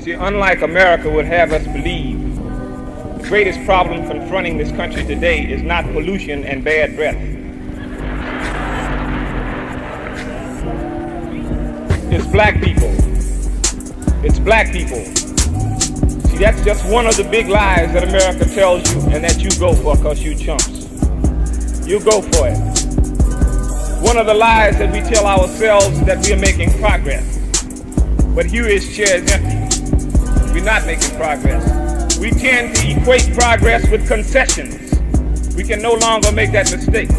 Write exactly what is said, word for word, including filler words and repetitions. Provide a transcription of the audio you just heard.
See, unlike America would have us believe, the greatest problem confronting this country today is not pollution and bad breath. It's black people. It's black people. See, that's just one of the big lies that America tells you and that you go for because you chumps. You go for it. One of the lies that we tell ourselves that we are making progress. But here is chair is empty. We're not making progress. We tend to equate progress with concessions. We can no longer make that mistake.